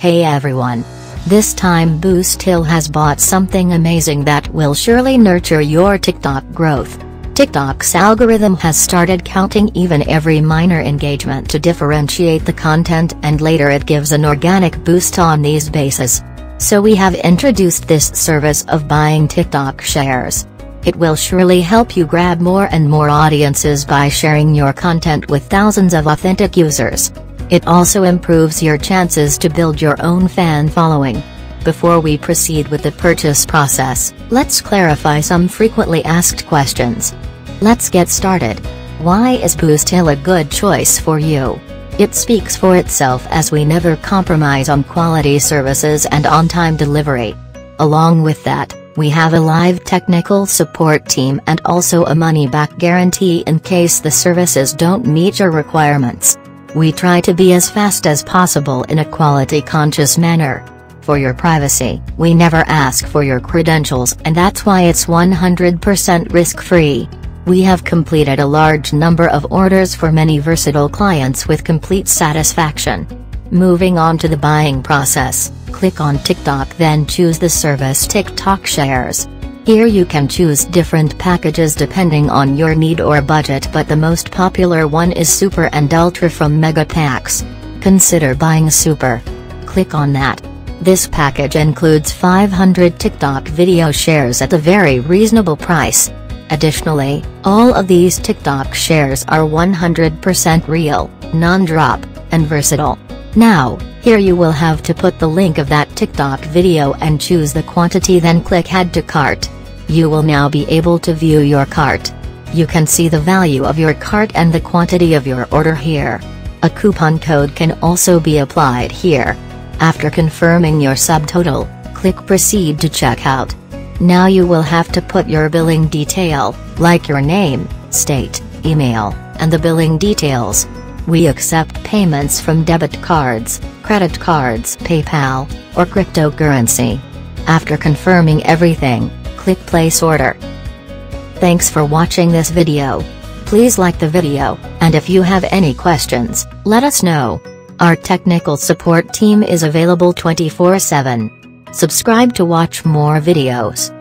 Hey everyone! This time Boost Hill has bought something amazing that will surely nurture your TikTok growth. TikTok's algorithm has started counting even every minor engagement to differentiate the content, and later it gives an organic boost on these bases. So we have introduced this service of buying TikTok shares. It will surely help you grab more and more audiences by sharing your content with thousands of authentic users. It also improves your chances to build your own fan following. Before we proceed with the purchase process, let's clarify some frequently asked questions. Let's get started. Why is BoostHill a good choice for you? It speaks for itself, as we never compromise on quality services and on-time delivery. Along with that, we have a live technical support team and also a money-back guarantee in case the services don't meet your requirements. We try to be as fast as possible in a quality-conscious manner. For your privacy, we never ask for your credentials, and that's why it's 100% risk-free. We have completed a large number of orders for many versatile clients with complete satisfaction. Moving on to the buying process, click on TikTok, then choose the service TikTok Shares. Here you can choose different packages depending on your need or budget, but the most popular one is Super and Ultra from Mega Packs. Consider buying Super. Click on that. This package includes 500 TikTok video shares at a very reasonable price. Additionally, all of these TikTok shares are 100% real, non-drop, and versatile. Now, here you will have to put the link of that TikTok video and choose the quantity, then click Add to Cart. You will now be able to view your cart. You can see the value of your cart and the quantity of your order here. A coupon code can also be applied here. After confirming your subtotal, click Proceed to Checkout. Now you will have to put your billing detail, like your name, state, email, and the billing details. We accept payments from debit cards, credit cards, PayPal, or cryptocurrency. After confirming everything, click Place Order. Thanks for watching this video. Please like the video, and if you have any questions, let us know. Our technical support team is available 24/7. Subscribe to watch more videos.